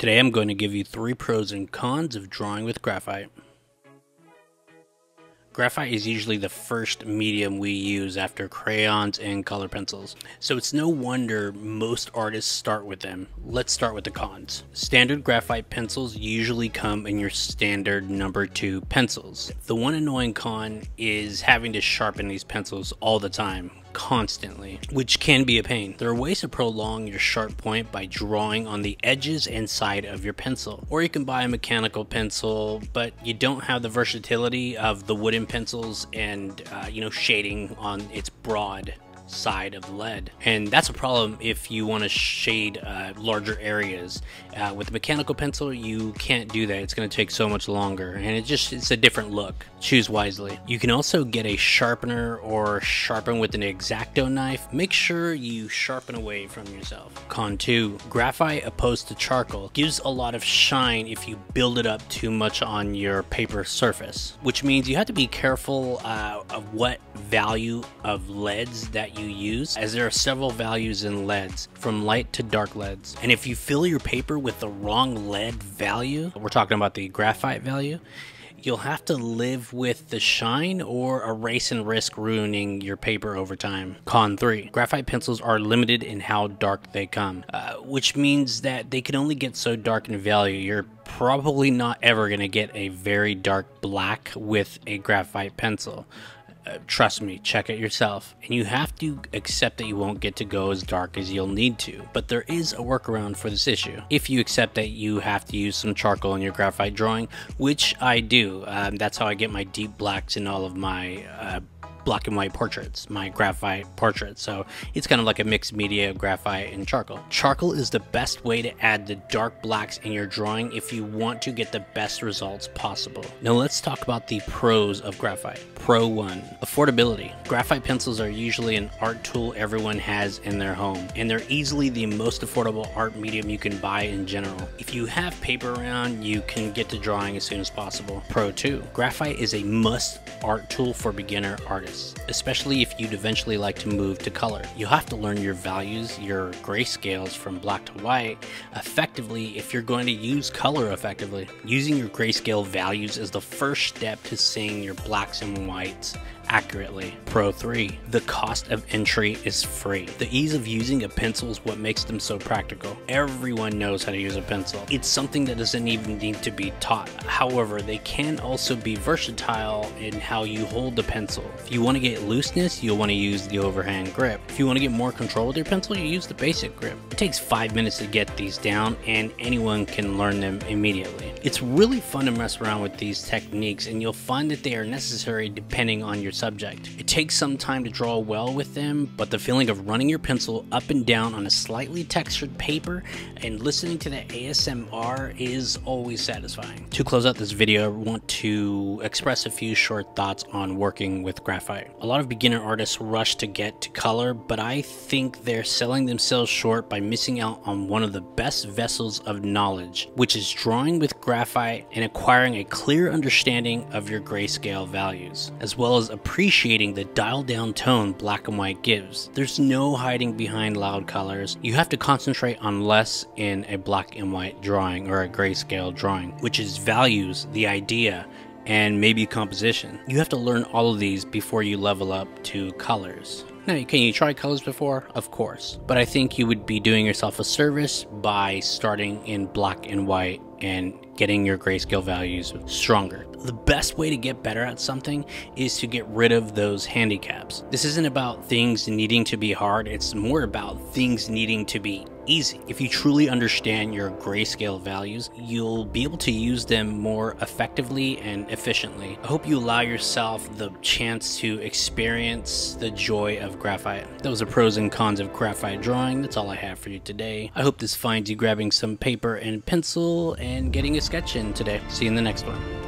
Today I'm going to give you 3 pros and cons of drawing with graphite. Graphite is usually the first medium we use after crayons and color pencils, so it's no wonder most artists start with them. Let's start with the cons. Standard graphite pencils usually come in your standard number 2 pencils. The one annoying con is having to sharpen these pencils all the time, constantly, which can be a pain. There are ways to prolong your sharp point by drawing on the edges and side of your pencil, or you can buy a mechanical pencil, but you don't have the versatility of the wooden pencils and shading on its broad side of the lead, and that's a problem if you want to shade larger areas. With a mechanical pencil you can't do that. It's going to take so much longer, and it's a different look. Choose wisely. You can also get a sharpener or sharpen with an X-Acto knife. Make sure you sharpen away from yourself. Con 2. Graphite, opposed to charcoal, gives a lot of shine if you build it up too much on your paper surface, which means you have to be careful of what value of leads that you use, as there are several values in leads, from light to dark leads. And if you fill your paper with the wrong lead value, we're talking about the graphite value, you'll have to live with the shine or erase and risk ruining your paper over time. Con 3. Graphite pencils are limited in how dark they come, which means that they can only get so dark in value. You're probably not ever going to get a very dark black with a graphite pencil. Trust me, check it yourself. And you have to accept that you won't get to go as dark as you'll need to, but there is a workaround for this issue. If you accept that you have to use some charcoal in your graphite drawing, which I do, that's how I get my deep blacks in all of my black and white portraits, my graphite portraits. So it's kind of like a mixed media of graphite and charcoal. Charcoal is the best way to add the dark blacks in your drawing if you want to get the best results possible. Now let's talk about the pros of graphite. Pro 1. Affordability. Graphite pencils are usually an art tool everyone has in their home, and they're easily the most affordable art medium you can buy in general. If you have paper around, you can get to drawing as soon as possible. Pro 2. Graphite is a must art tool for beginner artists, especially if you'd eventually like to move to color. You'll have to learn your values, your grayscales from black to white, effectively if you're going to use color effectively. Using your grayscale values is the first step to seeing your blacks and whites accurately. Pro 3. The cost of entry is free. The ease of using a pencil is what makes them so practical. Everyone knows how to use a pencil. It's something that doesn't even need to be taught. However, they can also be versatile in how you hold the pencil. If you want to get looseness, you'll want to use the overhand grip. If you want to get more control with your pencil, you use the basic grip. It takes 5 minutes to get these down, and anyone can learn them immediately. It's really fun to mess around with these techniques, and you'll find that they are necessary depending on your subject. It takes some time to draw well with them, but the feeling of running your pencil up and down on a slightly textured paper and listening to the ASMR is always satisfying. To close out this video, I want to express a few short thoughts on working with graphite. A lot of beginner artists rush to get to color, but I think they're selling themselves short by missing out on one of the best vessels of knowledge, which is drawing with graphite and acquiring a clear understanding of your grayscale values, as well as appreciating the dial down tone black and white gives. There's no hiding behind loud colors. You have to concentrate on less in a black and white drawing or a grayscale drawing, which is values, the idea, and maybe composition. You have to learn all of these before you level up to colors. Now, can you try colors before? Of course. But I think you would be doing yourself a service by starting in black and white and getting your grayscale values stronger. The best way to get better at something is to get rid of those handicaps. This isn't about things needing to be hard, it's more about things needing to be easy. If you truly understand your grayscale values, you'll be able to use them more effectively and efficiently. I hope you allow yourself the chance to experience the joy of graphite. Those are pros and cons of graphite drawing. That's all I have for you today. I hope this finds you grabbing some paper and pencil and getting a sketch in today. See you in the next one.